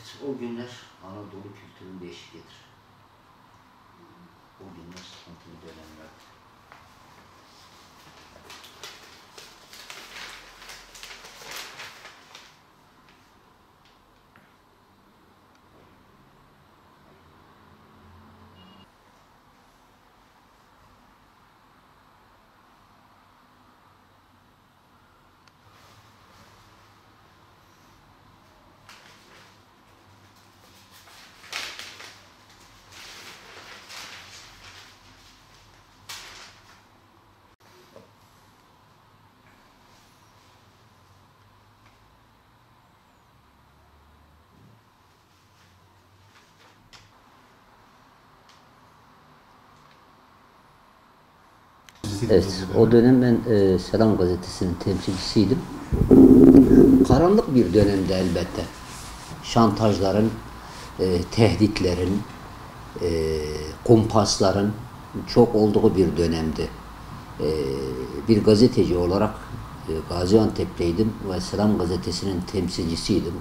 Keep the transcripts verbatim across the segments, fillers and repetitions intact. Evet, o günler Anadolu kültüründe eşlik eder. O günler sıkıntılı dönemler. Evet, o dönem ben e, Selam Gazetesi'nin temsilcisiydim. Karanlık bir dönemde elbette. Şantajların, e, tehditlerin, e, kumpasların çok olduğu bir dönemdi. E, bir gazeteci olarak e, Gaziantep'teydim ve Selam Gazetesi'nin temsilcisiydim.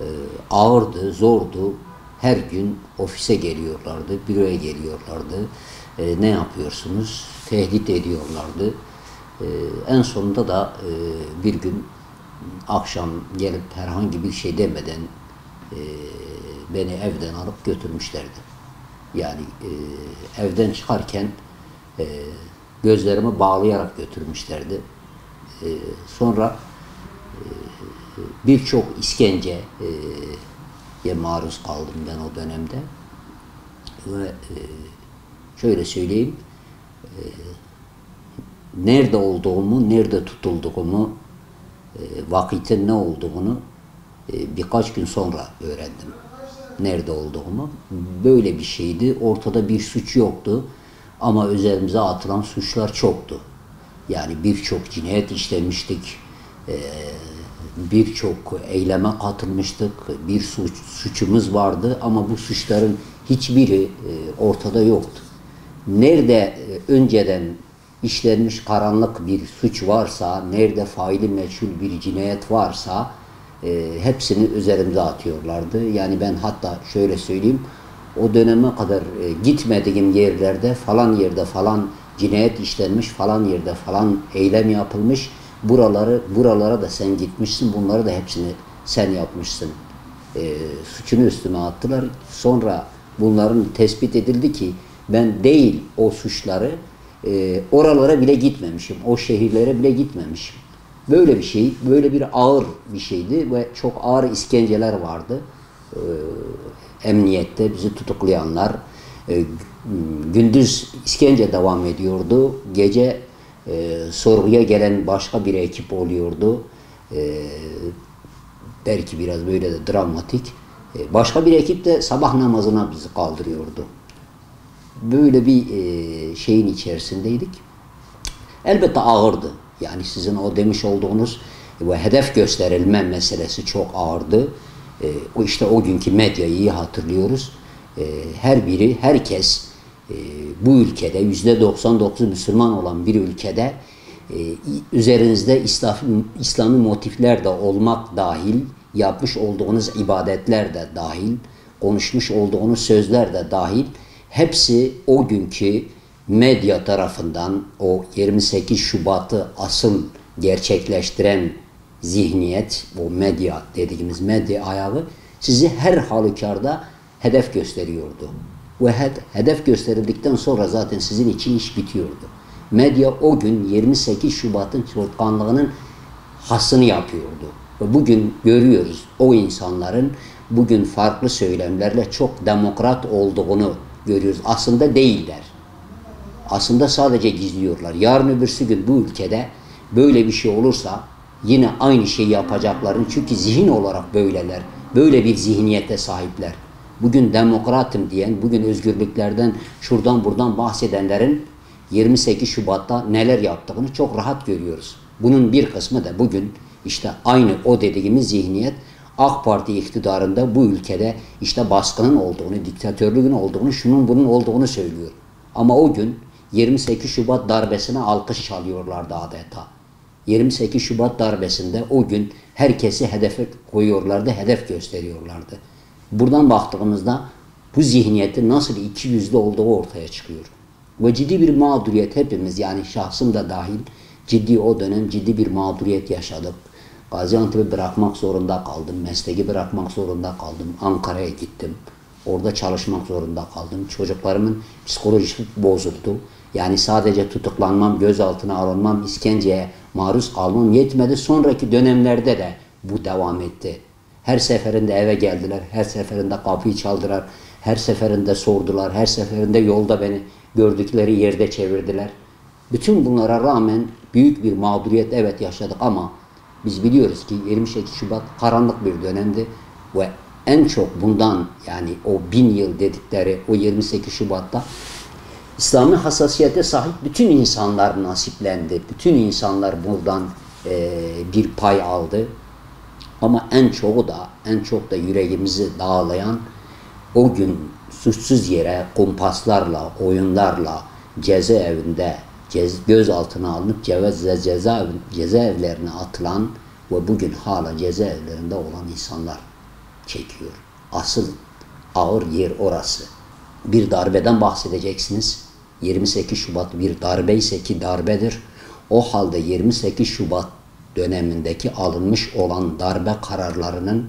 E, ağırdı, zordu. Her gün ofise geliyorlardı, büroya geliyorlardı. E, ne yapıyorsunuz? Tehdit ediyorlardı. E, en sonunda da e, bir gün akşam gelip herhangi bir şey demeden e, beni evden alıp götürmüşlerdi. Yani e, evden çıkarken e, gözlerimi bağlayarak götürmüşlerdi. E, sonra e, birçok iskence e, ya maruz kaldım ben o dönemde ve e, şöyle söyleyeyim, e, nerede olduğumu, nerede tutulduğumu, e, vakitin ne olduğunu e, birkaç gün sonra öğrendim. Nerede olduğumu. Böyle bir şeydi. Ortada bir suç yoktu ama üzerimize atılan suçlar çoktu. Yani birçok cinayet işlemiştik. E, Birçok eyleme katılmıştık, bir suç, suçumuz vardı ama bu suçların hiçbiri e, ortada yoktu. Nerede e, önceden işlenmiş karanlık bir suç varsa, nerede faili meçhul bir cinayet varsa e, hepsini üzerimize atıyorlardı. Yani ben hatta şöyle söyleyeyim, o döneme kadar e, gitmediğim yerlerde falan yerde falan cinayet işlenmiş, falan yerde falan eylem yapılmış. Buraları, buralara da sen gitmişsin, bunları da hepsini sen yapmışsın. E, suçunu üstüme attılar. Sonra bunların tespit edildi ki ben değil o suçları, e, oralara bile gitmemişim, o şehirlere bile gitmemişim. Böyle bir şey, böyle bir ağır bir şeydi ve çok ağır iskenceler vardı. E, emniyette bizi tutuklayanlar, e, gündüz iskence devam ediyordu, gece Ee, sorguya gelen başka bir ekip oluyordu. Ee, belki biraz böyle de dramatik. Ee, başka bir ekip de sabah namazına bizi kaldırıyordu. Böyle bir e, şeyin içerisindeydik. Elbette ağırdı. Yani sizin o demiş olduğunuz ve hedef gösterilme meselesi çok ağırdı. E, o işte o günkü medyayı iyi hatırlıyoruz. E, her biri, herkes Ee, bu ülkede yüzde doksan dokuzu Müslüman olan bir ülkede e, üzerinizde İslami motifler de olmak dahil, yapmış olduğunuz ibadetler de dahil, konuşmuş olduğunuz sözler de dahil, hepsi o günkü medya tarafından o yirmi sekiz Şubat'ı asıl gerçekleştiren zihniyet, o medya dediğimiz medya ayağı sizi her halükarda hedef gösteriyordu. Ve hedef gösterildikten sonra zaten sizin için iş bitiyordu. Medya o gün yirmi sekiz Şubat'ın çırtkanlığının hasını yapıyordu. Ve bugün görüyoruz o insanların bugün farklı söylemlerle çok demokrat olduğunu görüyoruz. Aslında değiller. Aslında sadece gizliyorlar. Yarın öbürsü gün bu ülkede böyle bir şey olursa yine aynı şeyi yapacaklarını, çünkü zihin olarak böyleler. Böyle bir zihniyete sahipler. Bugün demokratım diyen, bugün özgürlüklerden şuradan buradan bahsedenlerin yirmi sekiz Şubat'ta neler yaptığını çok rahat görüyoruz. Bunun bir kısmı da bugün işte aynı o dediğimiz zihniyet AK Parti iktidarında bu ülkede işte baskının olduğunu, diktatörlüğün olduğunu, şunun bunun olduğunu söylüyor. Ama o gün yirmi sekiz Şubat darbesine alkış çalıyorlardı adeta. yirmi sekiz Şubat darbesinde o gün herkesi hedefe koyuyorlardı, hedef gösteriyorlardı. Buradan baktığımızda bu zihniyetin nasıl iki yüzlü olduğu ortaya çıkıyor. Ve ciddi bir mağduriyet hepimiz, yani şahsım da dahil, ciddi o dönem ciddi bir mağduriyet yaşadık. Gaziantep'i bırakmak zorunda kaldım, mesleği bırakmak zorunda kaldım, Ankara'ya gittim. Orada çalışmak zorunda kaldım. Çocuklarımın psikolojisi bozuldu. Yani sadece tutuklanmam, gözaltına alınmam, iskenceye maruz kalmam yetmedi. Sonraki dönemlerde de bu devam etti. Her seferinde eve geldiler, her seferinde kapıyı çaldılar, her seferinde sordular, her seferinde yolda beni gördükleri yerde çevirdiler. Bütün bunlara rağmen büyük bir mağduriyet evet yaşadık ama biz biliyoruz ki yirmi sekiz Şubat karanlık bir dönemdi ve en çok bundan, yani o bin yıl dedikleri o yirmi sekiz Şubat'ta İslami hassasiyete sahip bütün insanlar nasiplendi. Bütün insanlar buradan e, bir pay aldı. Ama en çoğu da, en çok da yüreğimizi dağlayan o gün suçsuz yere kumpaslarla, oyunlarla cezaevinde gözaltına alınıp cezaev, cezaevlerine atılan ve bugün hala cezaevlerinde olan insanlar çekiyor. Asıl ağır yer orası. Bir darbeden bahsedeceksiniz. yirmi sekiz Şubat bir darbe ise ki darbedir. O halde yirmi sekiz Şubat dönemindeki alınmış olan darbe kararlarının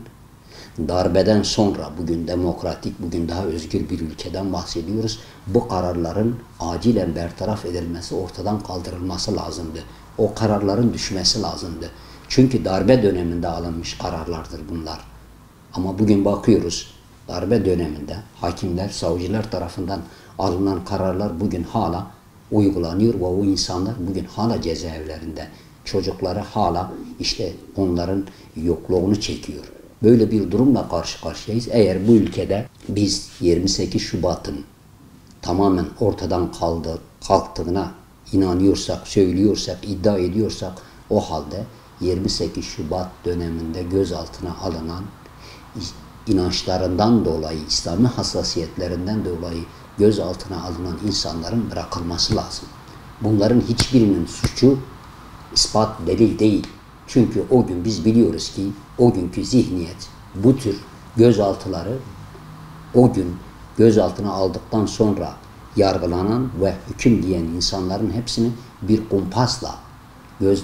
darbeden sonra bugün demokratik, bugün daha özgür bir ülkeden bahsediyoruz. Bu kararların acilen bertaraf edilmesi, ortadan kaldırılması lazımdı. O kararların düşmesi lazımdı. Çünkü darbe döneminde alınmış kararlardır bunlar. Ama bugün bakıyoruz, darbe döneminde hakimler, savcılar tarafından alınan kararlar bugün hala uygulanıyor ve o insanlar bugün hala cezaevlerinde. Çocukları hala işte onların yokluğunu çekiyor. Böyle bir durumla karşı karşıyayız. Eğer bu ülkede biz yirmi sekiz Şubat'ın tamamen ortadan kaldı, kalktığına inanıyorsak, söylüyorsak, iddia ediyorsak o halde yirmi sekiz Şubat döneminde gözaltına alınan, inançlarından dolayı, İslami hassasiyetlerinden dolayı gözaltına alınan insanların bırakılması lazım. Bunların hiçbirinin suçu ispat, delil değil. Çünkü o gün biz biliyoruz ki o günkü zihniyet bu tür gözaltıları, o gün gözaltına aldıktan sonra yargılanan ve hüküm diyen insanların hepsini bir kumpasla göz,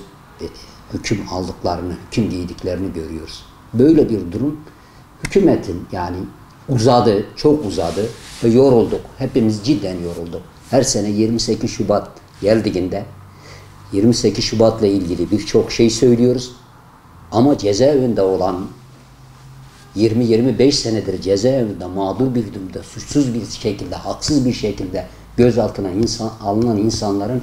hüküm aldıklarını, hüküm giydiklerini görüyoruz. Böyle bir durum hükümetin, yani uzadı, çok uzadı ve yorulduk. Hepimiz cidden yorulduk. Her sene yirmi sekiz Şubat geldiğinde yirmi sekiz Şubat'la ilgili birçok şey söylüyoruz. Ama cezaevinde olan, yirmi yirmi beş senedir cezaevinde mağdur bir durumda, suçsuz bir şekilde, haksız bir şekilde gözaltına insan, alınan insanların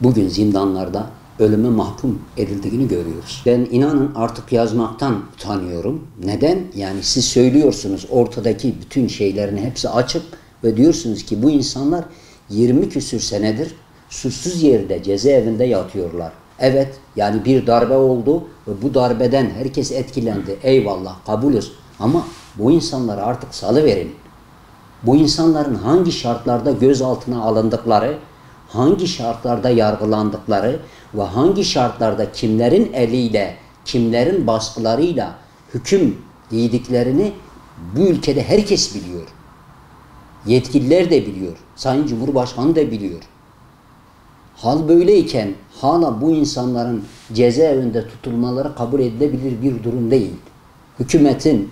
bugün zindanlarda ölüme mahkum edildiğini görüyoruz. Ben inanın artık yazmaktan utanıyorum. Neden? Yani siz söylüyorsunuz, ortadaki bütün şeylerin hepsi açık ve diyorsunuz ki bu insanlar yirmi küsür senedir suçsuz yerde cezaevinde yatıyorlar. Evet, yani bir darbe oldu ve bu darbeden herkes etkilendi. Eyvallah, kabulüz. Ama bu insanları artık salıverin. Bu insanların hangi şartlarda gözaltına alındıkları, hangi şartlarda yargılandıkları ve hangi şartlarda kimlerin eliyle, kimlerin baskılarıyla hüküm giydiklerini bu ülkede herkes biliyor. Yetkililer de biliyor. Sayın Cumhurbaşkanı da biliyor. Hal böyleyken hala bu insanların cezaevinde tutulmaları kabul edilebilir bir durum değil. Hükümetin,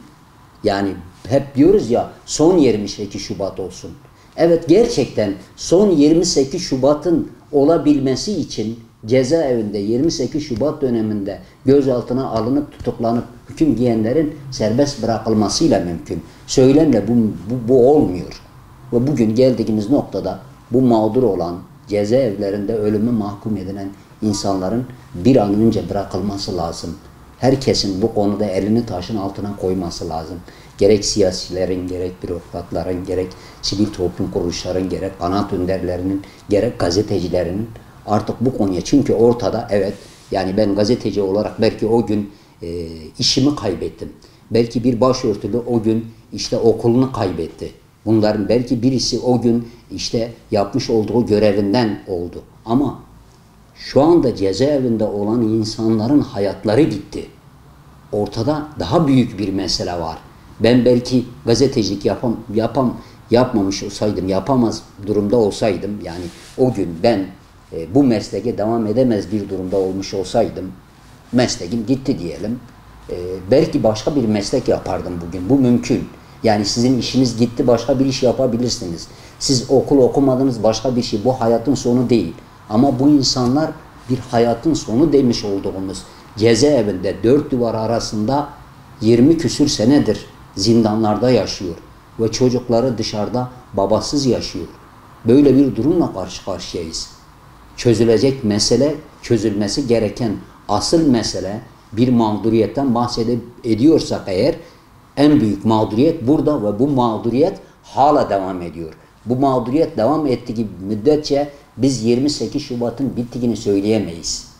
yani hep diyoruz ya, son yirmi sekiz Şubat olsun. Evet, gerçekten son yirmi sekiz Şubat'ın olabilmesi için cezaevinde yirmi sekiz Şubat döneminde gözaltına alınıp tutuklanıp hüküm giyenlerin serbest bırakılmasıyla mümkün. Söylemle bu, bu, bu olmuyor. Ve bugün geldiğimiz noktada bu mağdur olan, cezaevlerinde ölüme mahkum edilen insanların bir an önce bırakılması lazım. Herkesin bu konuda elini taşın altına koyması lazım. Gerek siyasilerin, gerek bürokratların, gerek sivil toplum kuruluşlarının, gerek kanaat önderlerinin, gerek gazetecilerinin artık bu konuya. Çünkü ortada evet, yani ben gazeteci olarak belki o gün e, işimi kaybettim. Belki bir başörtülü o gün işte okulunu kaybetti. Bunların belki birisi o gün işte yapmış olduğu görevinden oldu. Ama şu anda cezaevinde olan insanların hayatları gitti. Ortada daha büyük bir mesele var. Ben belki gazetecilik yapam, yapam, yapmamış olsaydım, yapamaz durumda olsaydım, yani o gün ben e, bu mesleğe devam edemez bir durumda olmuş olsaydım, mesleğim gitti diyelim, e, belki başka bir meslek yapardım bugün. Bu mümkün. Yani sizin işiniz gitti, başka bir iş yapabilirsiniz. Siz okul okumadınız, başka bir şey. Bu hayatın sonu değil. Ama bu insanlar bir hayatın sonu demiş olduğumuz cezaevinde dört duvar arasında yirmi küsür senedir zindanlarda yaşıyor. Ve çocukları dışarıda babasız yaşıyor. Böyle bir durumla karşı karşıyayız. Çözülecek mesele, çözülmesi gereken asıl mesele, bir mağduriyetten bahsediyorsak eğer, en büyük mağduriyet burada ve bu mağduriyet hala devam ediyor. Bu mağduriyet devam ettiği müddetçe biz yirmi sekiz Şubat'ın bittiğini söyleyemeyiz.